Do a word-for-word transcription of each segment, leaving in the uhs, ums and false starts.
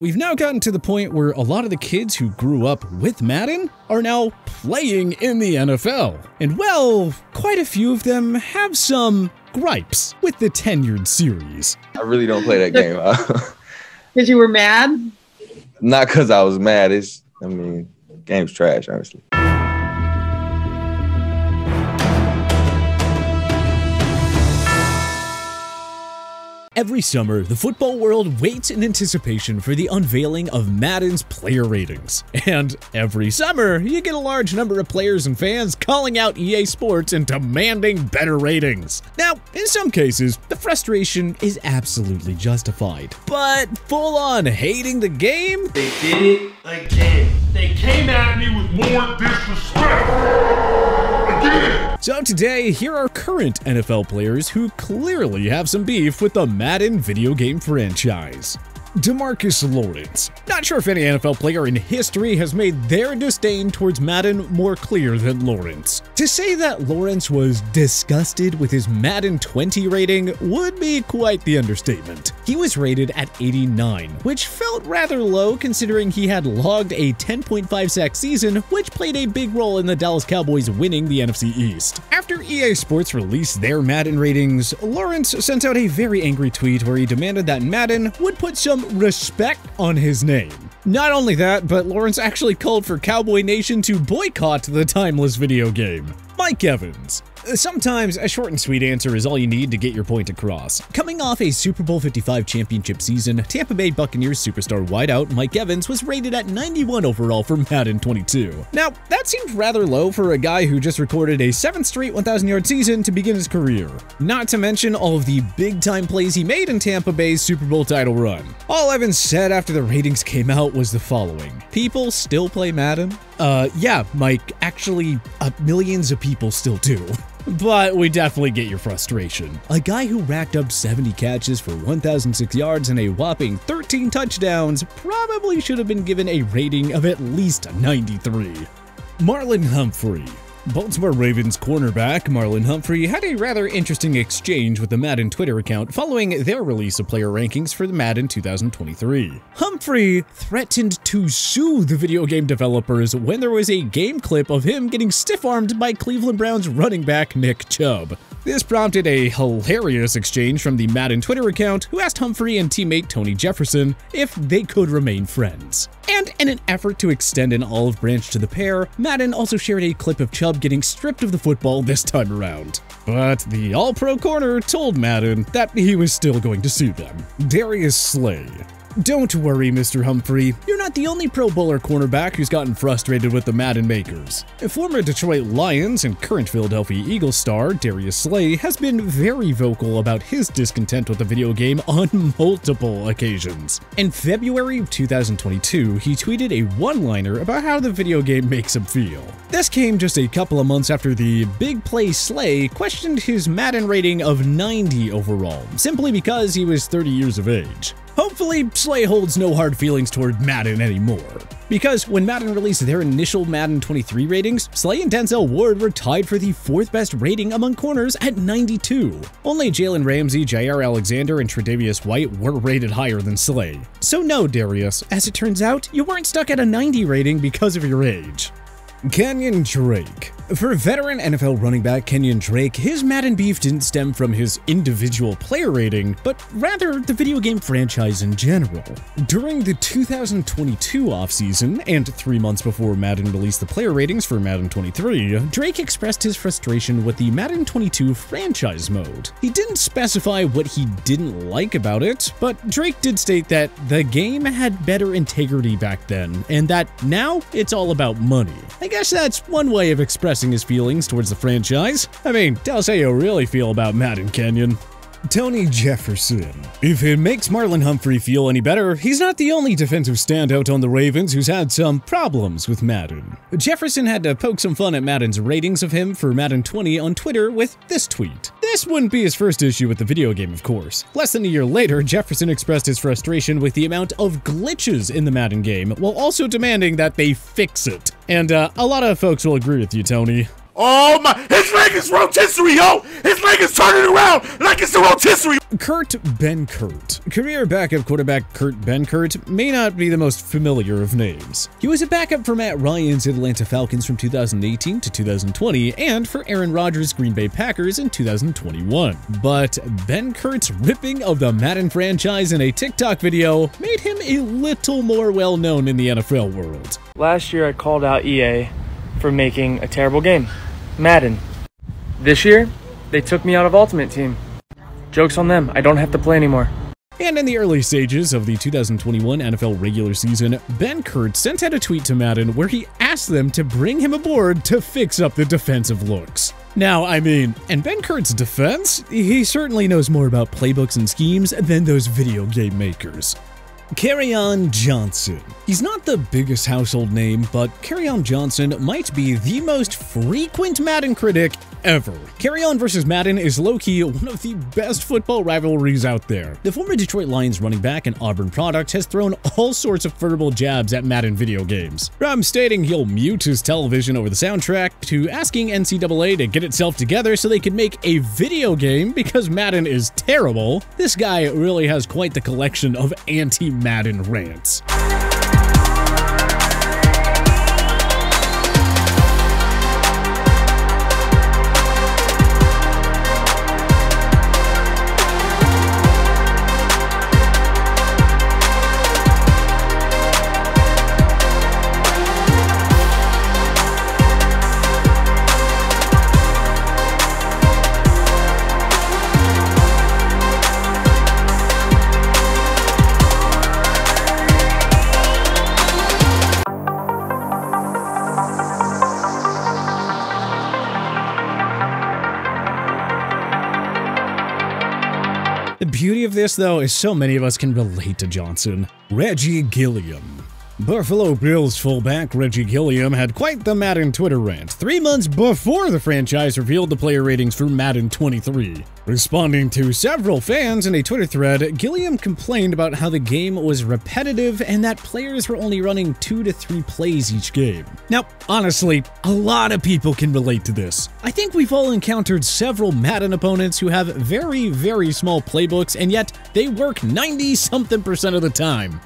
We've now gotten to the point where a lot of the kids who grew up with Madden are now playing in the N F L. And well, quite a few of them have some gripes with the tenured series. I really don't play that game. Because you were mad? Not because I was mad. It's, I mean, game's trash, honestly. Every summer, the football world waits in anticipation for the unveiling of Madden's player ratings. And every summer, you get a large number of players and fans calling out E A Sports and demanding better ratings. Now, in some cases, the frustration is absolutely justified. But full-on hating the game? They did it again. They came at me with more disrespect. Again. So today, here are current N F L players who clearly have some beef with the Madden video game franchise. DeMarcus Lawrence. Not sure if any N F L player in history has made their disdain towards Madden more clear than Lawrence. To say that Lawrence was disgusted with his Madden twenty rating would be quite the understatement. He was rated at eighty-nine, which felt rather low considering he had logged a ten point five sack season, which played a big role in the Dallas Cowboys winning the N F C East. After E A Sports released their Madden ratings, Lawrence sent out a very angry tweet where he demanded that Madden would put some respect on his name. Not only that, but Lawrence actually called for Cowboy Nation to boycott the timeless video game. Mike Evans. Sometimes a short and sweet answer is all you need to get your point across. Coming off a Super Bowl fifty-five championship season, Tampa Bay Buccaneers superstar wideout Mike Evans was rated at ninety-one overall for Madden twenty-two. Now, that seems rather low for a guy who just recorded a seventh straight one thousand yard season to begin his career. Not to mention all of the big-time plays he made in Tampa Bay's Super Bowl title run. All Evans said after the ratings came out was the following. People still play Madden? Uh, yeah, Mike, actually, uh, millions of people still do. But we definitely get your frustration. A guy who racked up seventy catches for one thousand six yards and a whopping thirteen touchdowns probably should have been given a rating of at least ninety-three. Marlon Humphrey. Baltimore Ravens cornerback Marlon Humphrey had a rather interesting exchange with the Madden Twitter account following their release of player rankings for the Madden two thousand twenty-three. Humphrey threatened to sue the video game developers when there was a game clip of him getting stiff-armed by Cleveland Browns running back Nick Chubb. This prompted a hilarious exchange from the Madden Twitter account, who asked Humphrey and teammate Tony Jefferson if they could remain friends. And in an effort to extend an olive branch to the pair, Madden also shared a clip of Chubb getting stripped of the football this time around. But the all-pro corner told Madden that he was still going to sue them. Darius Slay. Don't worry, Mister Humphrey. You're not the only Pro Bowler cornerback who's gotten frustrated with the Madden makers. Former Detroit Lions and current Philadelphia Eagles star Darius Slay has been very vocal about his discontent with the video game on multiple occasions. In February of two thousand twenty-two, he tweeted a one-liner about how the video game makes him feel. This came just a couple of months after the big play Slay questioned his Madden rating of ninety overall, simply because he was thirty years of age. Hopefully, Slay holds no hard feelings toward Madden anymore. Because when Madden released their initial Madden twenty-three ratings, Slay and Denzel Ward were tied for the fourth best rating among corners at ninety-two. Only Jalen Ramsey, Jair Alexander, and Tre'Davious White were rated higher than Slay. So no, Darius, as it turns out, you weren't stuck at a ninety rating because of your age. Kenyon Drake. For veteran N F L running back Kenyon Drake, his Madden beef didn't stem from his individual player rating, but rather the video game franchise in general. During the two thousand twenty-two offseason, and three months before Madden released the player ratings for Madden twenty-three, Drake expressed his frustration with the Madden twenty-two franchise mode. He didn't specify what he didn't like about it, but Drake did state that the game had better integrity back then, and that now it's all about money. I guess that's one way of expressing his feelings towards the franchise. I mean, tell us how you really feel about Madden, Kenyon. Tony Jefferson. If it makes Marlon Humphrey feel any better, he's not the only defensive standout on the Ravens who's had some problems with Madden. Jefferson had to poke some fun at Madden's ratings of him for Madden twenty on Twitter with this tweet. This wouldn't be his first issue with the video game, of course. Less than a year later, Jefferson expressed his frustration with the amount of glitches in the Madden game, while also demanding that they fix it. And uh, a lot of folks will agree with you, Tony. Oh my, his leg is rotisserie, yo! His leg is turning around like it's a rotisserie! Kurt Benkert. Career backup quarterback Kurt Benkert may not be the most familiar of names. He was a backup for Matt Ryan's Atlanta Falcons from two thousand eighteen to two thousand twenty and for Aaron Rodgers' Green Bay Packers in two thousand twenty-one. But Benkert's ripping of the Madden franchise in a TikTok video made him a little more well-known in the N F L world. Last year I called out E A for making a terrible game. Madden. This year, they took me out of Ultimate Team. Joke's on them, I don't have to play anymore. And in the early stages of the two thousand twenty-one N F L regular season, Benkert sent out a tweet to Madden where he asked them to bring him aboard to fix up the defensive looks. Now, I mean, in Benkert's defense, he certainly knows more about playbooks and schemes than those video game makers. Kerryon Johnson. He's not the biggest household name, but Kerryon Johnson might be the most frequent Madden critic ever. Kerryon versus Madden is low-key one of the best football rivalries out there. The former Detroit Lions running back and Auburn product has thrown all sorts of verbal jabs at Madden video games. From stating he'll mute his television over the soundtrack, to asking N C double A to get itself together so they could make a video game because Madden is terrible, this guy really has quite the collection of anti-Madden Madden rants. The beauty of this, though, is so many of us can relate to Johnson. Reggie Gilliam. Buffalo Bills fullback Reggie Gilliam had quite the Madden Twitter rant three months before the franchise revealed the player ratings for Madden twenty-three. Responding to several fans in a Twitter thread, Gilliam complained about how the game was repetitive and that players were only running two to three plays each game. Now, honestly, a lot of people can relate to this. I think we've all encountered several Madden opponents who have very, very small playbooks, and yet they work ninety-something percent of the time.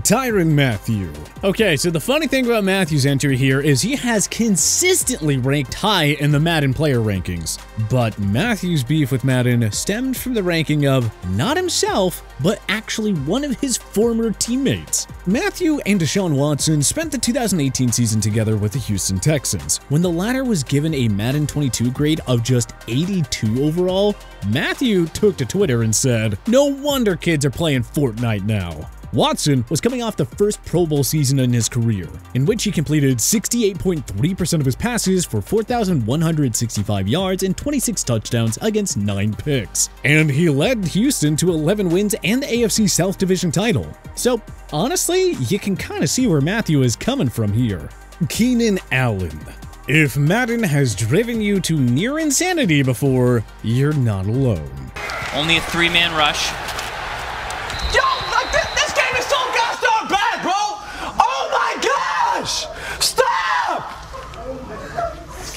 Tyrann Mathieu. Okay, so the funny thing about Mathieu's entry here is he has consistently ranked high in the Madden player rankings. But Mathieu's beef with Madden stemmed from the ranking of not himself, but actually one of his former teammates. Mathieu and Deshaun Watson spent the two thousand eighteen season together with the Houston Texans. When the latter was given a Madden twenty-two grade of just eighty-two overall, Mathieu took to Twitter and said, "No wonder kids are playing Fortnite now." Watson was coming off the first Pro Bowl season in his career, in which he completed sixty-eight point three percent of his passes for four thousand one hundred sixty-five yards and twenty-six touchdowns against nine picks. And he led Houston to eleven wins and the A F C South Division title. So honestly, you can kind of see where Mathieu is coming from here. Keenan Allen. If Madden has driven you to near insanity before, you're not alone. Only a three-man rush.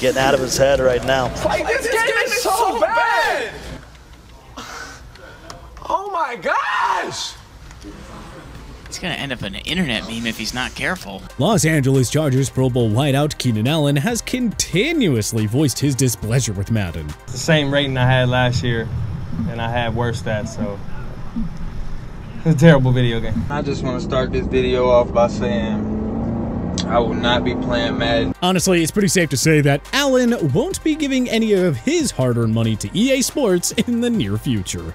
Getting out of his head right now. Like, this, this game, game is, is so bad. bad. Oh my gosh! It's gonna end up an internet meme if he's not careful. Los Angeles Chargers Pro Bowl wideout Keenan Allen has continuously voiced his displeasure with Madden. It's the same rating I had last year, and I had worse stats, so it's a terrible video game. I just want to start this video off by saying, I will not be playing Madden. Honestly, it's pretty safe to say that Allen won't be giving any of his hard-earned money to E A Sports in the near future.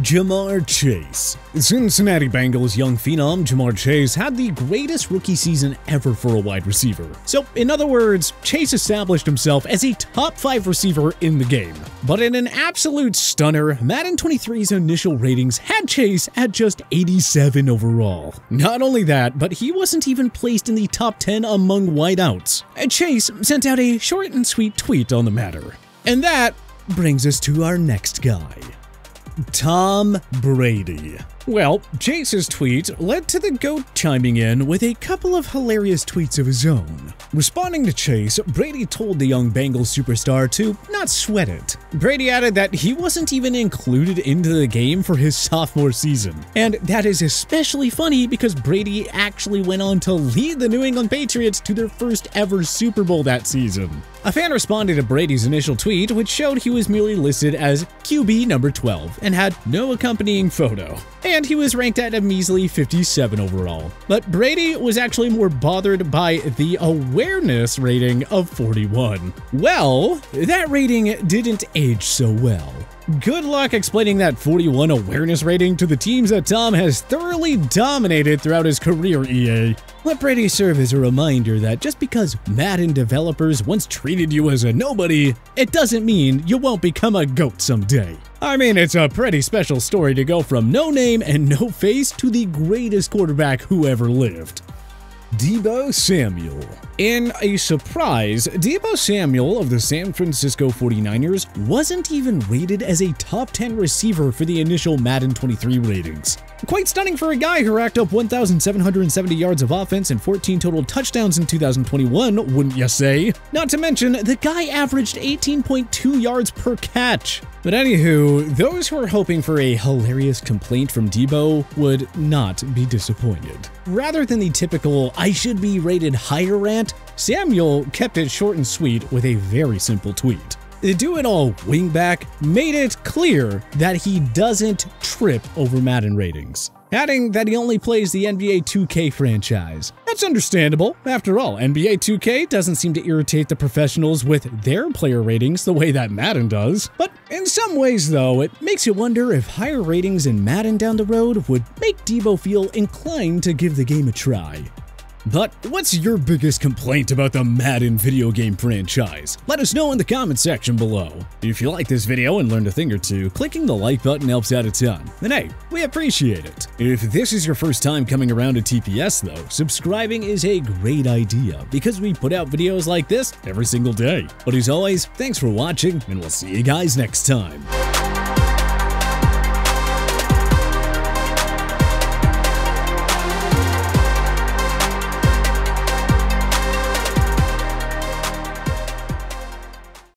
Jamar Chase. Cincinnati Bengals young phenom Jamar Chase had the greatest rookie season ever for a wide receiver. So, in other words, Chase established himself as a top five receiver in the game. But in an absolute stunner, Madden twenty-three's initial ratings had Chase at just eighty-seven overall. Not only that, but he wasn't even placed in the top ten among wideouts. Chase sent out a short and sweet tweet on the matter. And that brings us to our next guy. Tom Brady. Well, Chase's tweet led to the GOAT chiming in with a couple of hilarious tweets of his own. Responding to Chase, Brady told the young Bengals superstar to not sweat it. Brady added that he wasn't even included into the game for his sophomore season. And that is especially funny because Brady actually went on to lead the New England Patriots to their first ever Super Bowl that season. A fan responded to Brady's initial tweet, which showed he was merely listed as Q B number twelve and had no accompanying photo. And he was ranked at a measly fifty-seven overall. But Brady was actually more bothered by the awareness rating of forty-one. Well, that rating didn't age so well. Good luck explaining that forty-one awareness rating to the teams that Tom has thoroughly dominated throughout his career, E A. Let Brady serve as a reminder that just because Madden developers once treated you as a nobody, it doesn't mean you won't become a GOAT someday. I mean, it's a pretty special story to go from no name and no face to the greatest quarterback who ever lived. Deebo Samuel. In a surprise, Deebo Samuel of the San Francisco forty-niners wasn't even rated as a top ten receiver for the initial Madden twenty-three ratings. Quite stunning for a guy who racked up one thousand seven hundred seventy yards of offense and fourteen total touchdowns in two thousand twenty-one, wouldn't you say? Not to mention, the guy averaged eighteen point two yards per catch. But anywho, those who are hoping for a hilarious complaint from Deebo would not be disappointed. Rather than the typical, I should be rated higher rant, Samuel kept it short and sweet with a very simple tweet. The do-it-all wingback made it clear that he doesn't trip over Madden ratings, adding that he only plays the N B A two K franchise. That's understandable. After all, N B A two K doesn't seem to irritate the professionals with their player ratings the way that Madden does. But in some ways, though, it makes you wonder if higher ratings in Madden down the road would make Deebo feel inclined to give the game a try. But what's your biggest complaint about the Madden video game franchise? Let us know in the comment section below. If you like this video and learned a thing or two, clicking the like button helps out a ton. And hey, we appreciate it. If this is your first time coming around to T P S though, subscribing is a great idea because we put out videos like this every single day. But as always, thanks for watching and we'll see you guys next time.